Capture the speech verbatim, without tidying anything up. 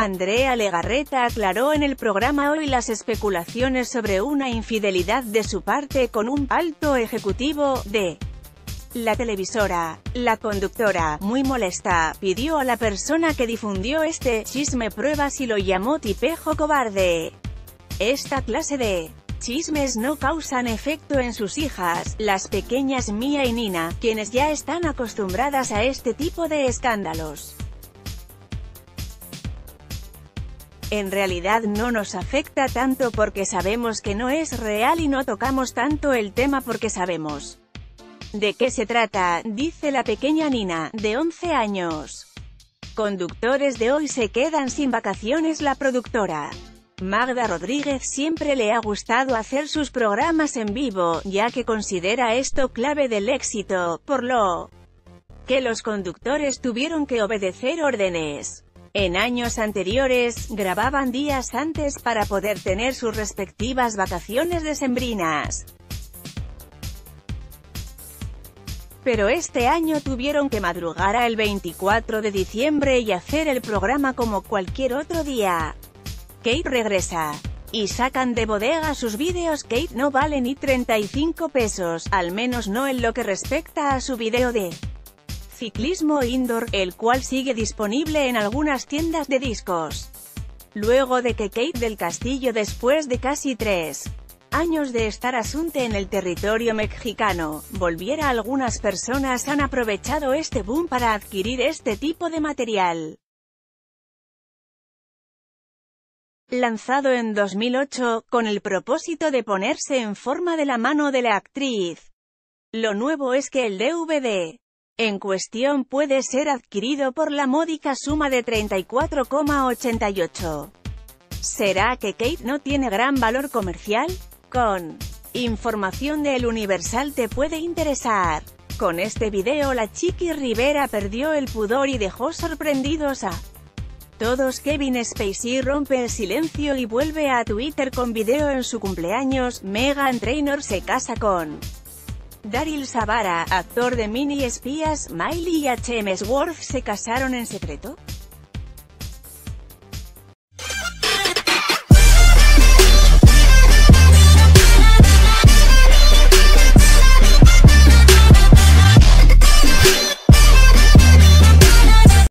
Andrea Legarreta aclaró en el programa Hoy las especulaciones sobre una infidelidad de su parte con un alto ejecutivo de la televisora. La conductora, muy molesta, pidió a la persona que difundió este chisme pruebas y lo llamó tipejo cobarde. Esta clase de chismes no causan efecto en sus hijas, las pequeñas Mía y Nina, quienes ya están acostumbradas a este tipo de escándalos. En realidad no nos afecta tanto porque sabemos que no es real y no tocamos tanto el tema porque sabemos de qué se trata, dice la pequeña Nina, de once años. Conductores de Hoy se quedan sin vacaciones. La productora Magda Rodríguez siempre le ha gustado hacer sus programas en vivo, ya que considera esto clave del éxito, por lo que los conductores tuvieron que obedecer órdenes. En años anteriores, grababan días antes para poder tener sus respectivas vacaciones decembrinas. Pero este año tuvieron que madrugar al veinticuatro de diciembre y hacer el programa como cualquier otro día. Kate regresa. Y sacan de bodega sus vídeos. Kate no vale ni treinta y cinco pesos, al menos no en lo que respecta a su vídeo de ciclismo indoor, el cual sigue disponible en algunas tiendas de discos. Luego de que Kate del Castillo, después de casi tres años de estar asunta en el territorio mexicano, volviera, algunas personas han aprovechado este boom para adquirir este tipo de material. Lanzado en dos mil ocho, con el propósito de ponerse en forma de la mano de la actriz. Lo nuevo es que el D V D en cuestión puede ser adquirido por la módica suma de treinta y cuatro con ochenta y ocho. ¿Será que Kate no tiene gran valor comercial? Con información de El Universal te puede interesar. Con este video la Chiqui Rivera perdió el pudor y dejó sorprendidos a todos. Kevin Spacey rompe el silencio y vuelve a Twitter con video en su cumpleaños. Meghan Trainor se casa con Daryl Sabara, actor de Mini Espías. Miley y H M Sworth se casaron en secreto.